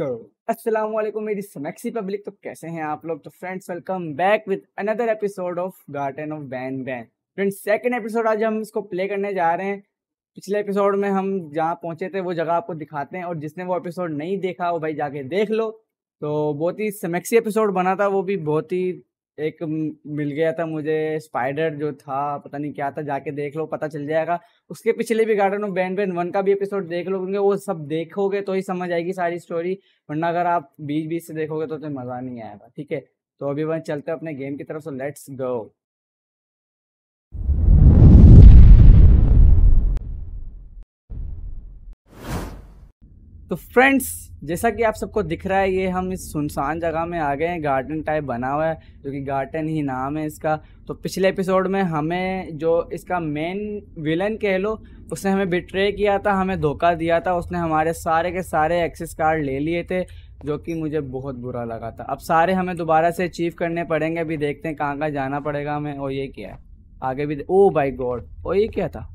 So, अस्सलामुअलैकुम मेरी स्मैक्सी public. तो कैसे हैं आप लोग? तो friends welcome back with another episode of garden of Banban. Friends second episode आज हम इसको प्ले करने जा रहे हैं। पिछले एपिसोड में हम जहाँ पहुँचे थे वो जगह आपको दिखाते हैं, और जिसने वो एपिसोड नहीं देखा वो भाई जाके देख लो। तो बहुत ही स्मैक्सी एपिसोड बना था, वो भी बहुत ही एक मिल गया था मुझे, स्पाइडर जो था पता नहीं क्या था, जाके देख लो पता चल जाएगा। उसके पिछले भी गार्डन ऑफ बैंबन 1 का भी एपिसोड देख लो, क्योंकि वो सब देखोगे तो ही समझ आएगी सारी स्टोरी, वरना अगर आप बीच बीच से देखोगे तो मज़ा नहीं आएगा। ठीक है, तो अभी वहाँ चलते हैं अपने गेम की तरफ। So let's go. तो फ्रेंड्स जैसा कि आप सबको दिख रहा है, ये हम इस सुनसान जगह में आ गए हैं, गार्डन टाइप बना हुआ है जो कि गार्डन ही नाम है इसका। तो पिछले एपिसोड में हमें जो इसका मेन विलन कह लो, उसने हमें बिट्रे किया था, हमें धोखा दिया था, उसने हमारे सारे के सारे एक्सेस कार्ड ले लिए थे, जो कि मुझे बहुत बुरा लगा था। अब सारे हमें दोबारा से अचीव करने पड़ेंगे। अभी देखते हैं कहाँ कहाँ जाना पड़ेगा हमें। और ये क्या है आगे भी ओ बाय गॉड, और ये क्या था,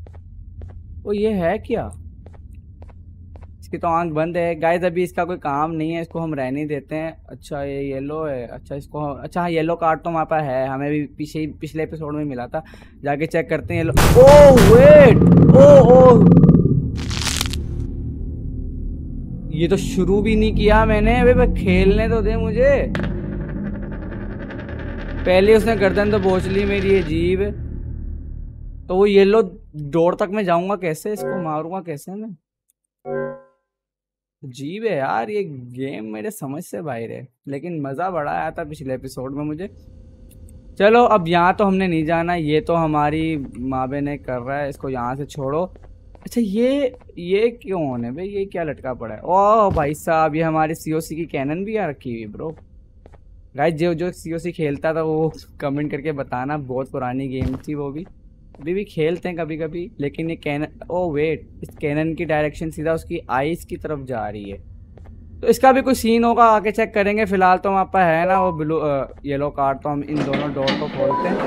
और ये है क्या, इसकी तो आंख बंद है गाइस, अभी इसका कोई काम नहीं है, इसको हम रहने देते हैं। अच्छा ये येलो है, अच्छा इसको अच्छा हाँ येलो कार्ड तो वहाँ पर है, हमें भी पिछले एपिसोड में मिला था, जाके चेक करते हैं येलो। ओह वेट, ओह ये तो शुरू भी नहीं किया मैंने, अबे खेलने तो दे मुझे पहले। उसने गर्दन तो बोच ली मेरी अजीब। तो वो येलो डोर तक मैं जाऊँगा कैसे, इसको मारूंगा कैसे मैं? अजीब है यार ये गेम, मेरे समझ से बाहर है, लेकिन मज़ा बड़ा आया था पिछले एपिसोड में मुझे। चलो अब यहाँ तो हमने नहीं जाना, ये तो हमारी माँ बहने कर रहा है, इसको यहाँ से छोड़ो। अच्छा ये क्यों होने भाई, ये क्या लटका पड़ा है? ओह भाई साहब, ये हमारी सीओसी की कैनन भी यहाँ रखी हुई ब्रो। गाइस जो सीओसी खेलता था वो कमेंट करके बताना, बहुत पुरानी गेम थी वो भी, अभी भी खेलते हैं कभी कभी। लेकिन ये कैनन, ओ वेट, इस कैनन की डायरेक्शन सीधा उसकी आइज़ की तरफ जा रही है, तो इसका भी कोई सीन होगा, आके चेक करेंगे। फ़िलहाल तो वहाँ पर है ना वो ब्लू येलो कार्ड, तो हम इन दोनों डोर को खोलते हैं।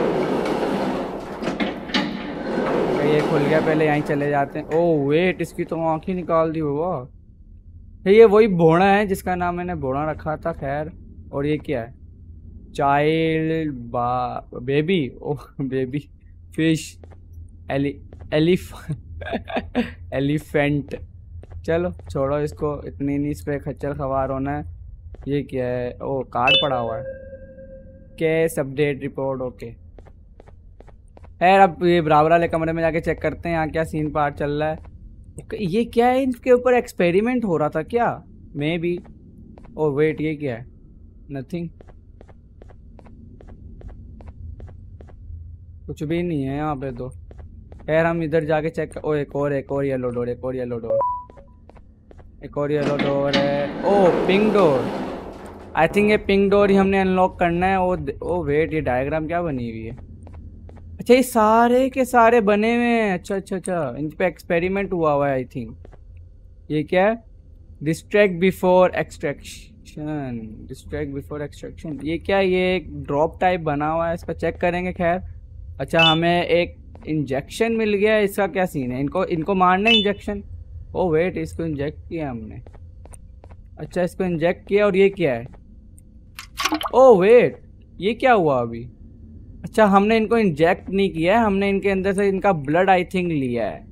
ये खुल गया, पहले यहीं चले जाते हैं। ओ वेट, इसकी तो आँख ही निकाल दी होगा। ये वही भोड़ा है जिसका नाम मैंने भोड़ा रखा था। खैर, और ये क्या है, child baby, oh baby fish, elephant. चलो छोड़ो इसको, इतनी नहीं इस पर खच्चर खवार होना है। ये क्या है, ओ कार्ड पड़ा हुआ है, केस अपडेट रिपोर्ट, ओके। खैर अब ये बराबर वाले कमरे में जाके चेक करते हैं यहाँ क्या सीन पार्ट चल रहा है। ओके ये क्या है, इनके ऊपर एक्सपेरिमेंट हो रहा था क्या? May be. ओ वेट, ये क्या है, नथिंग, कुछ भी नहीं है यहाँ पे। तो खैर हम इधर जाके चेक, ओ एक और येलो डोर, एक और येलो डोर है। Oh pink door, I think ये पिंक डोर ही हमने अनलॉक करना है। ओ वेट, ये डायग्राम क्या बनी हुई है? अच्छा ये सारे के सारे बने हुए हैं, अच्छा, इन पर एक्सपेरिमेंट हुआ है आई थिंक। ये क्या है, डिस्ट्रैक्ट बिफोर एक्सट्रैक्शन, ये क्या है? ये एक ड्रॉप टाइप बना हुआ है, इसका चेक करेंगे। खैर अच्छा हमें एक इंजेक्शन मिल गया, इसका क्या सीन है? इनको मारना इंजेक्शन। ओ वेट, इसको इंजेक्ट किया हमने, अच्छा इसको इंजेक्ट किया। और ये क्या है, ओ वेट, ये क्या हुआ अभी? अच्छा हमने इनको इंजेक्ट नहीं किया है, हमने इनके अंदर से इनका ब्लड आई थिंक लिया है।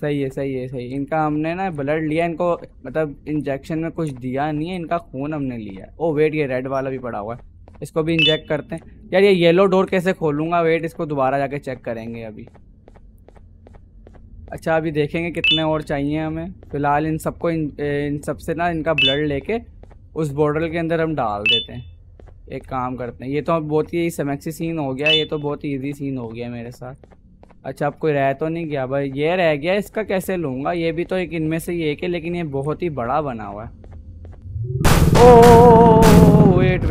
सही है, इनका हमने ना ब्लड लिया, इनको मतलब इंजेक्शन में कुछ दिया नहीं है, इनका खून हमने लिया है। ओ वेट, ये रेड वाला भी पड़ा हुआ है, इसको भी इंजेक्ट करते हैं। यार ये येलो डोर कैसे खोलूंगा? वेट, इसको दोबारा जाके चेक करेंगे अभी। अच्छा अभी देखेंगे कितने और चाहिए हमें। फिलहाल इन सबको इन सबसे ना इनका ब्लड लेके उस बॉटल के अंदर हम डाल देते हैं। एक काम करते हैं, ये तो बहुत ही स्मैक्सी सीन हो गया, ये तो बहुत ईजी सीन हो गया मेरे साथ। अच्छा अब कोई रह तो नहीं गया भाई? ये रह गया, इसका कैसे लूँगा? ये भी तो एक इनमें से ही एक है, लेकिन ये बहुत ही बड़ा बना हुआ है। वेट,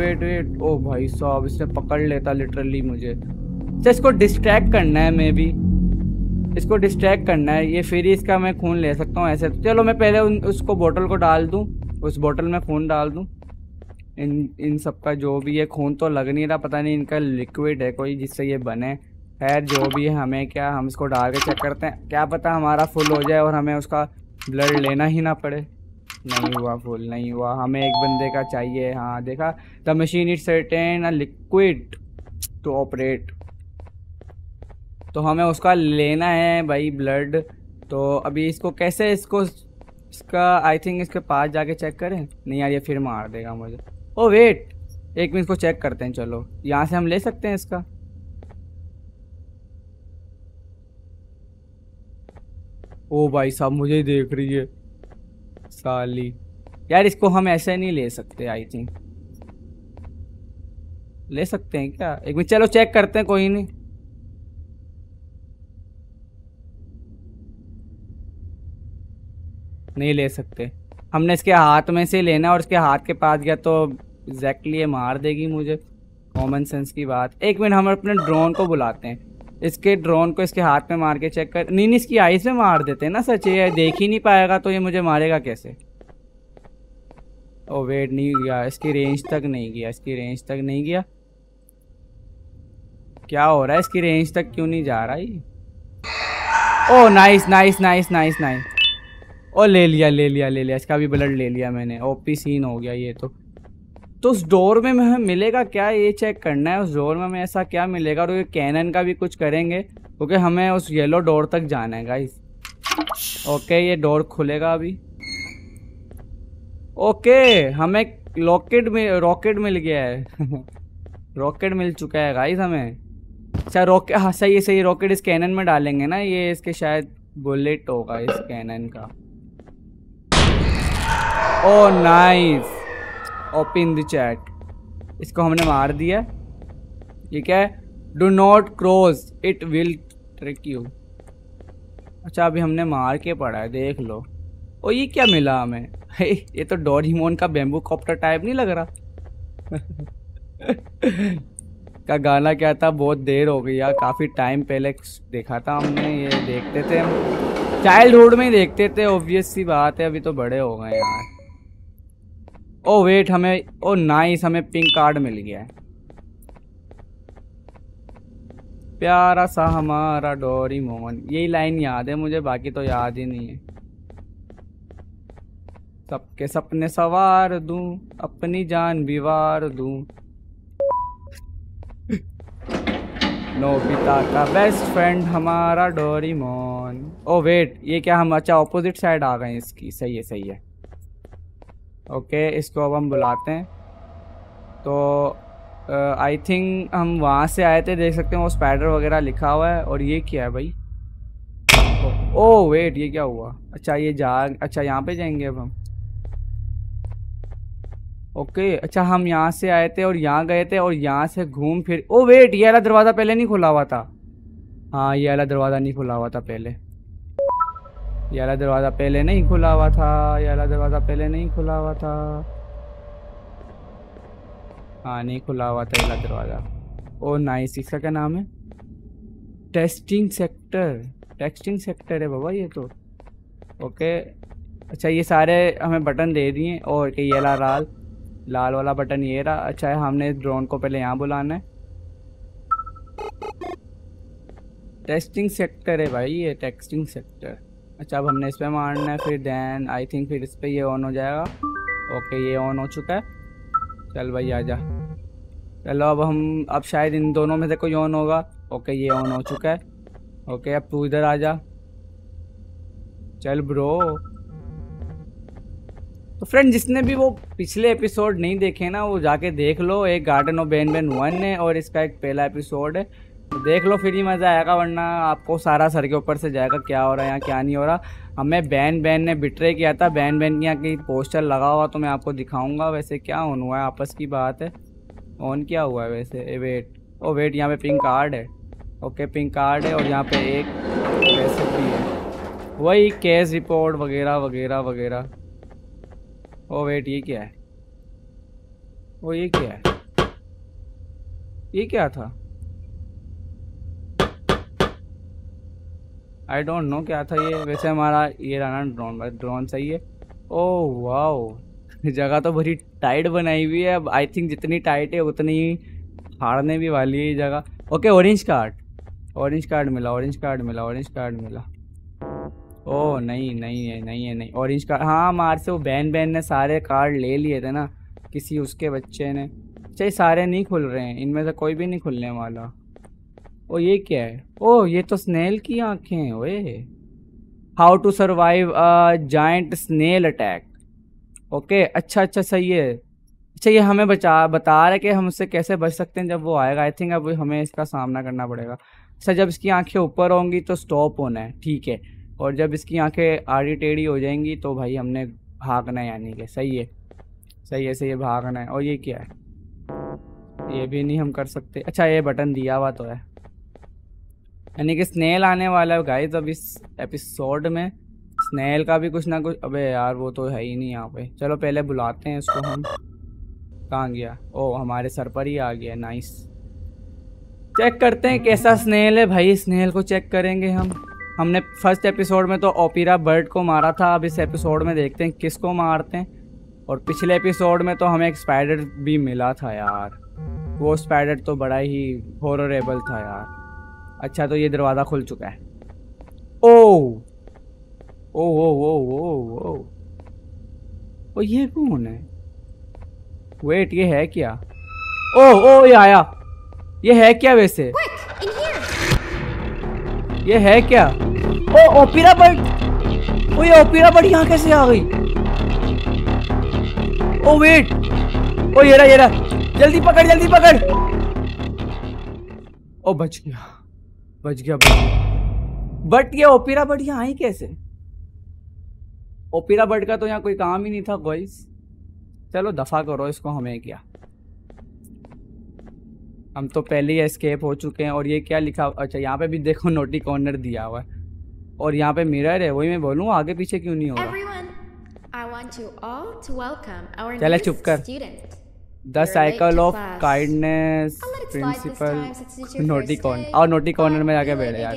ओ भाई साहब, इसने पकड़ लेता लिटरली मुझे। अच्छा इसको डिस्ट्रैक्ट करना है, मे बी इसको डिस्ट्रैक्ट करना है, ये फिर इसका मैं खून ले सकता हूँ ऐसे। चलो मैं पहले उसको बोतल को डाल दूँ, उस बोतल में खून डाल दूँ। इन सबका जो भी है खून तो लग नहीं रहा, पता नहीं इनका लिक्विड है कोई जिससे ये बने। खैर जो भी है, हमें क्या, हम इसको डाल के चेक करते हैं, क्या पता हमारा फुल हो जाए और हमें उसका ब्लड लेना ही ना पड़े। नहीं हुआ, फुल नहीं हुआ, हमें एक बंदे का चाहिए। हाँ देखा, the machine is certain a liquid to operate, तो हमें उसका लेना है भाई ब्लड। तो अभी इसको कैसे, इसको इसका आई थिंक इसके पास जाके चेक करें। नहीं यार ये फिर मार देगा मुझे। ओ वेट एक मिनट, इसको चेक करते हैं। चलो यहाँ से हम ले सकते हैं इसका। ओ भाई साहब मुझे देख रही है साली। यार इसको हम ऐसे नहीं ले सकते, आई थिंक ले सकते हैं क्या? एक मिनट चलो चेक करते हैं, कोई नहीं। नहीं ले सकते, हमने इसके हाथ में से लेना और इसके हाथ के पास गया तो एग्जैक्टली ये मार देगी मुझे। कॉमन सेंस की बात। एक मिनट हम अपने ड्रोन को बुलाते हैं, इसके ड्रोन को इसके हाथ में मार के चेक कर। नहीं नहीं इसकी आईज में मार देते हैं ना। सच ये देख ही नहीं पाएगा तो ये मुझे मारेगा कैसे? ओ वेट नहीं गया, इसकी रेंज तक नहीं गया, इसकी रेंज तक नहीं गया। क्या हो रहा है, इसकी रेंज तक क्यों नहीं जा रहा ये? Oh nice nice nice nice nice. ओ ले लिया ले लिया ले लिया, इसका भी ब्लड ले लिया मैंने। ओपी सीन हो गया ये तो उस डोर में हमें मिलेगा क्या ये चेक करना है, उस डोर में हमें ऐसा क्या मिलेगा। और ये कैनन का भी कुछ करेंगे क्योंकि हमें उस येलो डोर तक जाना है गाइस। ओके ये डोर खुलेगा अभी। ओके हमें रॉकेट में रॉकेट मिल गया है रॉकेट मिल चुका है गाइस हमें। अच्छा रॉकेट, हाँ सही है सही, रॉकेट इस कैनन में डालेंगे ना। ये इसके शायद बुलेट होगा इस कैनन का। Oh nice, open the chat. इसको हमने मार दिया। ये क्या है? Do not cross it will trick you. अच्छा अभी हमने मार के पड़ा है, देख लो। ओ ये क्या मिला हमें? ये तो डोरेमोन का बेम्बू कॉप्टर टाइप नहीं लग रहा का गाना क्या था? बहुत देर हो गई यार, काफ़ी टाइम पहले देखा था हमने। ये देखते थे हम चाइल्डहुड में ही देखते थे, ऑब्वियस सी बात है। अभी तो बड़े हो गए यार। ओ वेट हमें, ओ नाइस हमें पिंक कार्ड मिल गया है। प्यारा सा हमारा डोरेमोन, यही लाइन याद है मुझे, बाकी तो याद ही नहीं है। सबके सपने सवार दूं, अपनी जान बिवार दूं, नोबिता का बेस्ट फ्रेंड हमारा डोरेमोन। ओ वेट ये क्या हम, अच्छा ऑपोजिट साइड आ गए हैं इसकी, सही है सही है। ओके इसको अब हम बुलाते हैं। तो आई थिंक हम वहाँ से आए थे, देख सकते हैं वो स्पाइडर वगैरह लिखा हुआ है। और ये क्या है भाई? ओ वेट ये क्या हुआ? अच्छा ये जा, अच्छा यहाँ पे जाएंगे अब हम। ओके अच्छा हम यहाँ से आए थे और यहाँ गए थे और यहाँ से घूम फिर। ओ वेट ये वाला दरवाज़ा पहले नहीं खुला हुआ था। हाँ ये वाला दरवाज़ा नहीं खुला हुआ था पहले, ये वाला दरवाज़ा पहले नहीं खुला हुआ था, ये वाला दरवाज़ा पहले नहीं खुला हुआ था। हाँ नहीं खुला हुआ था ये वाला दरवाज़ा। ओ नाइस, इसका क्या नाम है? टेस्टिंग सेक्टर, टेस्टिंग सेक्टर है बाबा ये तो। ओके अच्छा ये सारे हमें बटन दे दिए। और ये वाला लाल लाल वाला बटन ये रहा। अच्छा है हमने ड्रोन को पहले यहाँ बुलाना है। टेस्टिंग सेक्टर है भाई ये, टेस्टिंग सेक्टर। अच्छा अब हमने इस पर मारना है फिर, देन आई थिंक फिर इस पर ये ऑन हो जाएगा। ओके ये ऑन हो चुका है। चल भाई आजा, चलो अब हम, अब शायद इन दोनों में से कोई ऑन होगा। ओके ये ऑन हो चुका है। ओके अब तू इधर आजा, चल ब्रो। तो फ्रेंड जिसने भी वो पिछले एपिसोड नहीं देखे ना वो जाके देख लो। एक गार्डन ऑफ बैंबन 1 है और इसका एक पहला एपिसोड है, देख लो फिर ही मज़ा आएगा, वरना आपको सारा सर के ऊपर से जाएगा क्या हो रहा है यहाँ क्या नहीं हो रहा। हमें बैंबन ने बिट्रे किया था, बैंबन के यहाँ की पोस्टर लगा हुआ तो मैं आपको दिखाऊंगा। वैसे क्या ऑन हुआ है, आपस की बात है, ऑन क्या हुआ है वैसे? ए वेट, ओ वेट यहाँ पे पिंक कार्ड है। ओके पिंक कार्ड है और यहाँ पे एक रेसिपी है, वही केस रिपोर्ट वगैरह वगैरह वगैरह। ओ वेट ये क्या है? ओ ये क्या है? ये क्या था? आई डोंट नो क्या था ये। वैसे हमारा ये रहा ना ड्रोन, ड्रोन सही है। ओ वाओ जगह तो बड़ी टाइट बनाई हुई है। अब आई थिंक जितनी टाइट है उतनी हारने भी वाली है ये जगह। Okay orange card, orange card मिला, ऑरेंज कार्ड मिला, ऑरेंज कार्ड मिला। ओह नहीं नहीं है नहीं है नहीं। ऑरेंज कार्ड हाँ मार से वो बैन ने सारे कार्ड ले लिए थे ना किसी उसके बच्चे ने। अच्छा ये सारे नहीं खुल रहे हैं, इनमें से कोई भी नहीं खुलने वाला। ओ ये क्या है? ओह ये तो स्नेल की आँखें हैं। ओए how to survive giant snail attack. Okay अच्छा अच्छा सही है। अच्छा ये हमें बता रहा है कि हम उससे कैसे बच सकते हैं जब वो आएगा। आई थिंक अब हमें इसका सामना करना पड़ेगा। अच्छा जब इसकी आँखें ऊपर होंगी तो स्टॉप होना है ठीक है, और जब इसकी आंखें आड़ी टेढ़ी हो जाएंगी तो भाई हमने भागना है यानी कि सही है सही है सही है भागना है। और ये क्या है? ये भी नहीं हम कर सकते। अच्छा ये बटन दिया हुआ तो है यानी कि स्नेल आने वाला है गाइस। अब इस एपिसोड में स्नेल का भी कुछ ना कुछ। अबे यार वो तो है ही नहीं यहाँ पे। चलो पहले बुलाते हैं इसको। हम कहाँ गया? ओ हमारे सर पर ही आ गया। नाइस चेक करते हैं कैसा स्नेल है भाई। स्नेल को चेक करेंगे हम। हमने फर्स्ट एपिसोड में तो ओपिला बर्ड को मारा था, अब इस एपिसोड में देखते हैं किसको मारते हैं। और पिछले एपिसोड में तो हमें एक स्पाइडर भी मिला था यार, वो स्पाइडर तो बड़ा ही हॉररेबल था यार। अच्छा तो ये दरवाज़ा खुल चुका है। ओह ओह ओह ओह ओह ओह ये कौन है? वेट ये है क्या? ओह ओह ये आया। ये है क्या वैसे? ये है क्या? ओ ओपिला बर्ड। ओ ये ओपिला बर्ड यहाँ कैसे आ गई? ओ वेट ओ ये रहा जल्दी पकड़ जल्दी पकड़। ओ बच गया बच गया बट ये ओपिला बर्ड यहाँ आई कैसे? ओपिला बर्ड का तो यहाँ कोई काम ही नहीं था गाइस। चलो दफा करो इसको, हमें क्या। हम तो पहले ही एस्केप हो चुके हैं। और ये क्या लिखा? अच्छा यहाँ पे भी देखो नोटी कॉर्नर दिया हुआ है और यहाँ पे मिरर है। वही मैं बोलूँ आगे पीछे क्यों नहीं होगा। चले चुप कर। The cycle of kindness principal naughty corner. और नोटी कॉर्नर में जाके बैठे यार।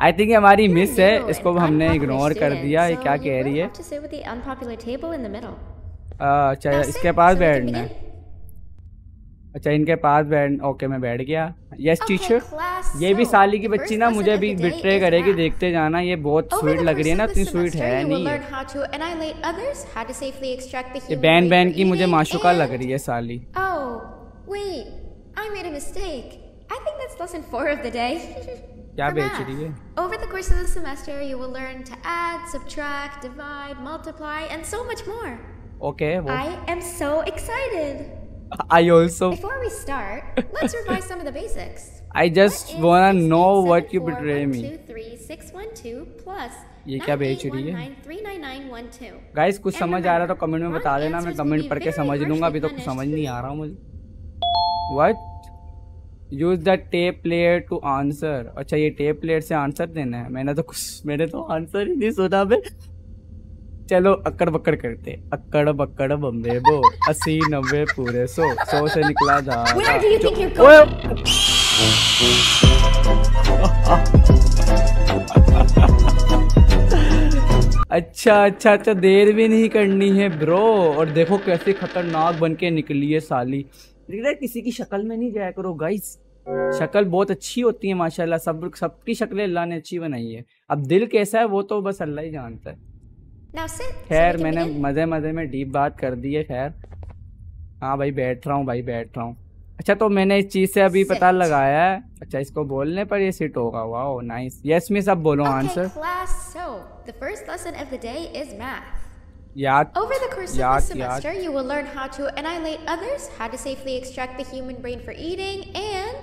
आई थिंक हमारी मिस है, इसको हमने इग्नोर कर दिया। ये क्या कह रही है? अच्छा इसके पास बैठना है। अच्छा इनके पास बैठ। ओके मैं बैठ गया। Yes teacher. ये भी साली की बच्ची ना मुझे भी बिट्रे करेगी, देखते जाना। ये बहुत स्वीट लग रही है ना, इतनी स्वीट है नहीं। ये बैन की मुझे माशुका लग रही है साली। क्या बेच रही है? Over the course of the semester you will learn to add, subtract, divide, multiply and so much more. Okay I am so excited. I also. Before we start, let's revise some of the basics. I just wanna know what you betray me. 23612 plus 9819399912. Guys, कुछ समझ आ रहा तो comment में बता देना, मैं comment पढ़ के समझ लूँगा। अभी तो कुछ समझ नहीं आ रहा मुझे। What? Use the tape player to answer. अच्छा ये tape player से आंसर देना है। मैंने तो आंसर ही नहीं सुना बे। चलो अक्कड़ बक्कड़ करते। अक्कड़ बक्कड़ बम्बे बो 80 90 पूरे 100 100 से निकला जा। अच्छा, देर भी नहीं करनी है ब्रो। और देखो कैसे खतरनाक बन के निकली है साली। किसी की शक्ल में नहीं जाया करो गाइस, शक्ल बहुत अच्छी होती है माशाल्लाह। सबकी शक्लें अल्लाह ने अच्छी बनाई है। अब दिल कैसा है वो तो बस अल्लाह ही जानता है। खैर मैंने मज़े में डीप बात कर दी है। खैर हाँ भाई बैठ रहा हूँ अच्छा तो मैंने इस चीज़ से अभी पता लगाया है। अच्छा इसको बोलने पर ये सिट होगा। Wow nice. यस मिस अब बोलो आंसर।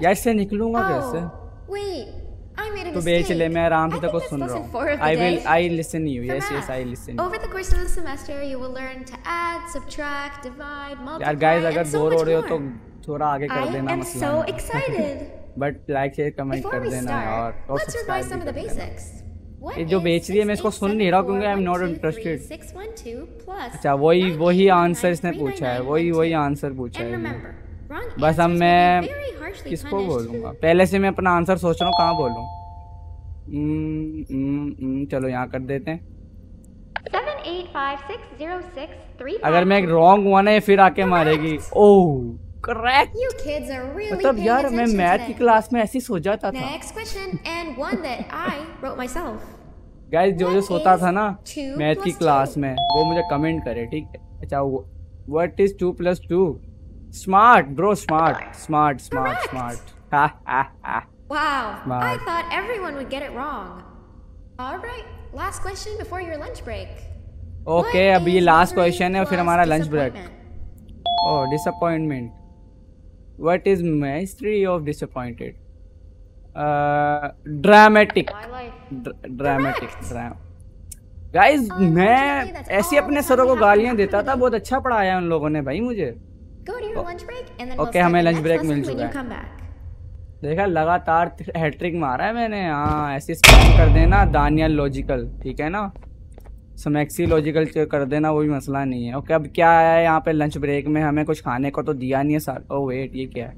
यार से निकलूंगा कैसे? तो बेचले मैं आराम से तक सुन रहा हूँ। I listen you. Yes, I listen. Over the course of the semester, you will learn to add, subtract, divide, multiply. यार guys अगर बोर हो रहे हो तो थोड़ा आगे कर देना मसला। I am so excited. But like share comment कर देना और सब्सक्राइब। ये जो बेच रही है मैं इसको सुन नहीं रहा क्योंकि I am not interested. अच्छा वही आंसर इसने पूछा है, वही आंसर पूछा है। बस अब मैं किसको बोलूँगा? पहले से मैं अपना आंसर सोच रहा हूँ कहाँ बोलूँ। चलो यहाँ कर देते हैं। 7 8 5 6 0 6 3। अगर मैं रॉन्ग हुआ ना ये फिर आके मारेगी। Oh crack. You kids are really मतलब यार मैं मैथ की क्लास में ऐसी सो जाता था। Next question and one that I wrote myself. Guys जो सोता था ना मैथ की क्लास में वो मुझे कमेंट करे ठीक है। अच्छा वो What is 2 + 2? Smart bro, smart. Wow, smart. I thought everyone would get it wrong. All right, last question before your lunch break. Okay, अब ये last question है फिर हमारा lunch break. Oh, disappointment. What is mystery of disappointed? Dramatic. Guys, मैं ऐसी अपने सरों को गालियाँ देता था, बहुत अच्छा पढ़ाया उन लोगों ने भाई मुझे। ओके हमें लंच ब्रेक मिल चुका है। देखा लगातार हैट्रिक मारा है मैंने। हाँ ऐसे स्पैम कर देना दानियल लॉजिकल ठीक है ना, स्मैक्सी लॉजिकल कर देना वो भी मसला नहीं है। ओके अब क्या आया यहाँ पे लंच ब्रेक में हमें कुछ खाने को तो दिया नहीं है साल। ओ वेट ये क्या है,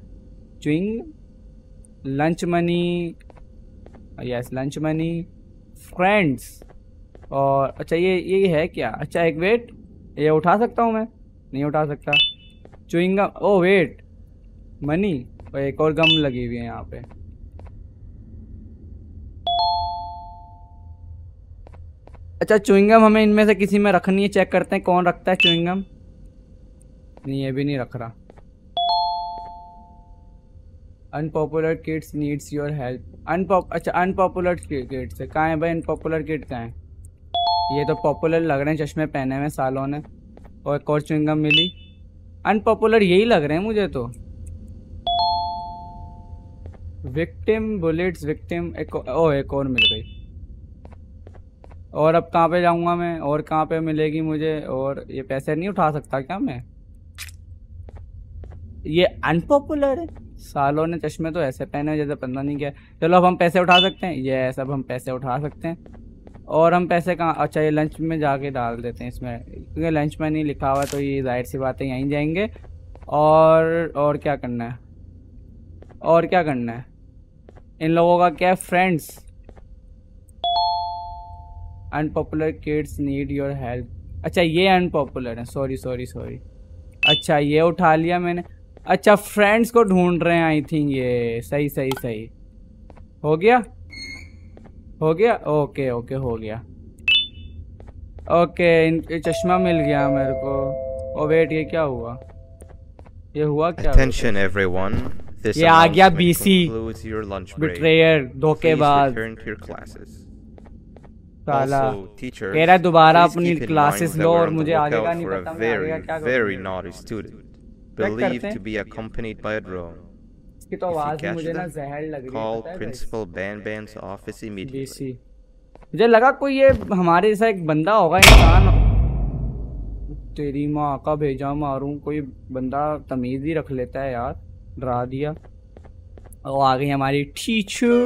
chewing, lunch money, yes lunch money, friends और अच्छा ये है क्या। अच्छा एक वेट ये उठा सकता हूँ मैं, नहीं उठा सकता। Chewing gum, oh wait money और एक और गम लगी हुई है यहाँ पे। अच्छा चुइंग गम हमें इनमें से किसी में रखनी है, चेक करते हैं कौन रखता है चुइंग गम। नहीं ये भी नहीं रख रहा। Unpopular kids needs your help. अच्छा अनपॉपुलर किड्स कहाँ है भाई, अनपॉपुलर किड कहाँ है। ये तो पॉपुलर लग रहे हैं चश्मे पहने में सालों ने। और एक और चुइंगम मिली, अनपॉपुलर यही लग रहे हैं मुझे तो। विक्टिम बुलेट्स विक्टिम, एक और मिल गई। और अब कहाँ पे जाऊँगा मैं, और कहाँ पे मिलेगी मुझे। और ये पैसे नहीं उठा सकता क्या मैं, ये अनपॉपुलर है सालों ने चश्मे तो ऐसे पहने जैसे पता नहीं क्या। चलो अब हम पैसे उठा सकते हैं, ये सब हम पैसे उठा सकते हैं। और हम पैसे कहाँ, अच्छा ये लंच में जाके डाल देते हैं इसमें क्योंकि लंच में नहीं लिखा हुआ तो ये जाहिर सी बात है यहीं जाएंगे। और क्या करना है, और क्या करना है इन लोगों का क्या है। Friends unpopular kids need your help. अच्छा ये अनपॉपुलर है, सॉरी। अच्छा ये उठा लिया मैंने। अच्छा फ्रेंड्स को ढूंढ रहे हैं आई थिंक, ये सही हो गया ओके हो गया। ओके चश्मा मिल गया मेरे को। ओ वेट ये क्या हुआ, ये हुआ क्या। Attention everyone, this ये आ गया बीसी बिट्रेयर धोखेबाज साला, कह रहा दोबारा अपनी क्लासेस लो और मुझे आगे का नहीं पता मैं आगे का क्या करूं। Believed to be accompanied by a drone. इसकी तो आवाज मुझे ना जहर लग रही है। Call Principal Banban's office immediately. मुझे लगा कोई ये हमारे जैसा एक बंदा होगा इंसान। तेरी माँ का भेजा मारूं, कोई बंदा तमीज ही रख लेता है यार, डरा दिया। और आ गई हमारी teacher.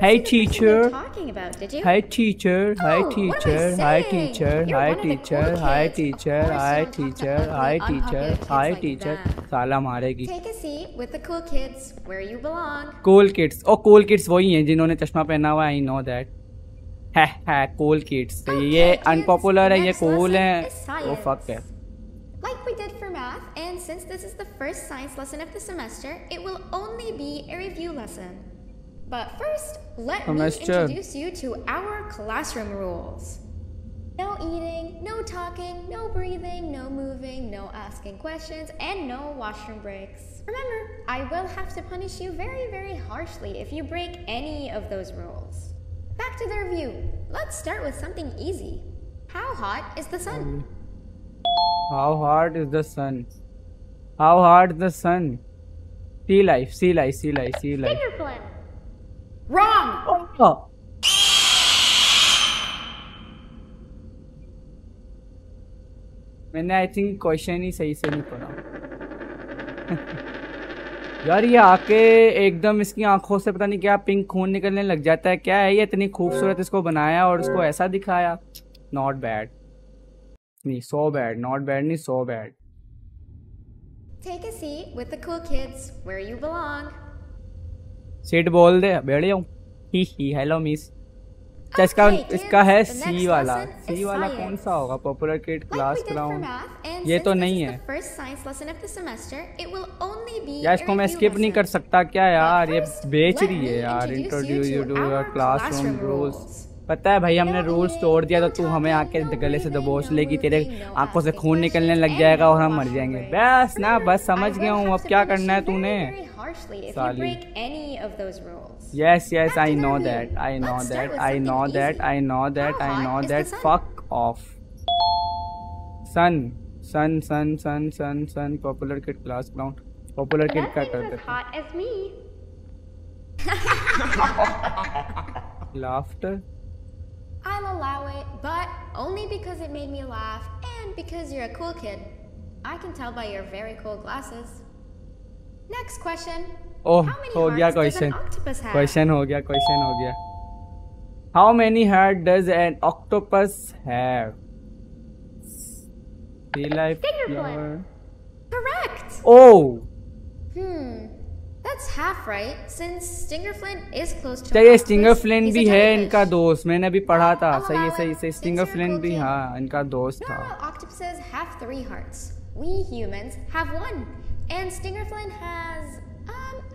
Hey teacher. Hi teacher. Hi teacher. Hi teacher. Hi teacher. Hi teacher. Hi teacher. Hi teacher. Hi teacher. साला मारेगी। Take a seat with the cool kids where you belong. Cool kids. Oh cool kids वही हैं जिन्होंने चश्मा पहना हुआ है। I know that. है cool kids। ये unpopular है, ये cool है। Oh fuck है। Like we did for math, and since this is the first science lesson of the semester, it will only be a review lesson. But first, let me introduce you to our classroom rules. No eating, no talking, no breathing, no moving, no asking questions, and no washroom breaks. Remember, I will have to punish you very, very harshly if you break any of those rules. Back to the review. Let's start with something easy. How hot is the sun? How hard is the sun? How hard is the sun? Sea life. Stinger Flynn. Wrong. Oh. मैंने I think question ही सही से नहीं पढ़ा। यार ये आके एकदम इसकी आंखों से पता नहीं क्या पिंक खून निकलने लग जाता है, क्या है ये। इतनी खूबसूरत इसको बनाया और उसको ऐसा दिखाया। Not bad. Take a seat with the cool kids where you belong. Seat बोल दे बैठ जाऊं। Hi hello miss. अच्छा इसका है सी वाला कौन सा होगा? पॉपुलर किड, क्लास क्राउन, ये तो नहीं है यार। इसको मैं स्किप नहीं कर सकता क्या यार? ये बेच रही है यार। Introduce you to your classroom rules. पता है भाई, हमने रूल्स तोड़ दिया तो तू हमें आके गले से दबोच लेगी, तेरे आंखों से खून निकलने लग जाएगा और हम मर जाएंगे। बस ना, बस समझ गया हूँ अब क्या करना है तूने। Yes yes, I know that, I know that, I know that, I know that, I know that. Fuck off. Son son son son son son. Popular kid, class ground. Popular kid क्या करते? Laughter. I'll allow it, but only because it made me laugh and because you're a cool kid. I can tell by your very cool glasses. Next question. Oh, हो गया question. How many hearts does an octopus have? Sea life flower. Correct. Oh. That's half right, since Stinger Flynn is close to. चाहिए Stinger Flynn भी है इनका दोस्त, मैंने भी पढ़ा था। सही है, सही सही। Stinger Flynn भी, हाँ, इनका दोस्त था। Octopuses have 3 hearts. We humans have 1, and Stinger Flynn has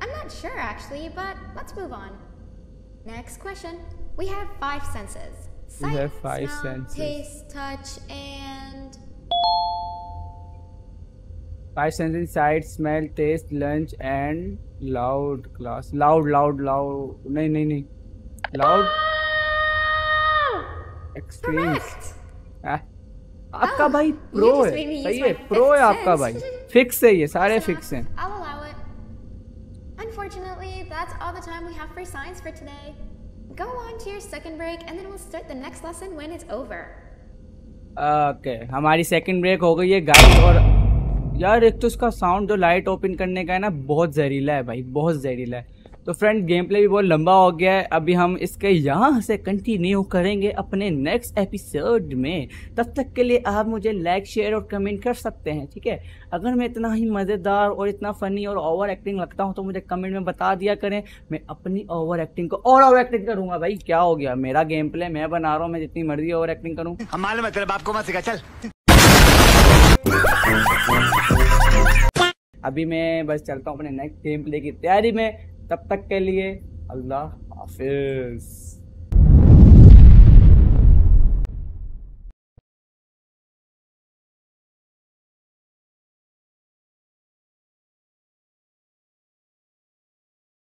I'm not sure actually, but let's move on. Next question. We have 5 senses. Sight, smell, taste, touch, and 5 senses: sight, smell, taste, lunch, and loud. Class. Loud. नहीं. Loud. Extremes. आपका भाई pro है, सही है, pro है आपका भाई। Fix है ये, सारे fix हैं। I'll allow it. Unfortunately, that's all the time we have for science for today. Go on to your second break, and then we'll start the next lesson when it's over. Okay, हमारी second break हो गई है guys। और यार एक तो इसका sound जो लाइट ओपन करने का है ना, बहुत जहरीला है भाई, बहुत जहरीला है। तो फ्रेंड, गेम प्ले भी बहुत लंबा हो गया है, अभी हम इसके यहाँ से कंटिन्यू करेंगे अपने नेक्स्ट एपिसोड में। तब तक के लिए आप मुझे लाइक, शेयर और कमेंट कर सकते हैं, ठीक है? अगर मैं इतना ही मज़ेदार और इतना फ़नी और ओवर एक्टिंग लगता हूँ तो मुझे कमेंट में बता दिया करें। मैं अपनी ओवर एक्टिंग को और ओवर एक्टिंग करूँगा भाई। क्या हो गया, मेरा गेम प्ले मैं बना रहा हूँ, मैं जितनी मर्जी ओवर एक्टिंग करूँ। हमारे मतलब आपको मत सिखा, चल अभी मैं बस चलता हूँ अपने नेक्स्ट गेम प्ले की तैयारी में। तब तक के लिए अल्लाह हाफिज।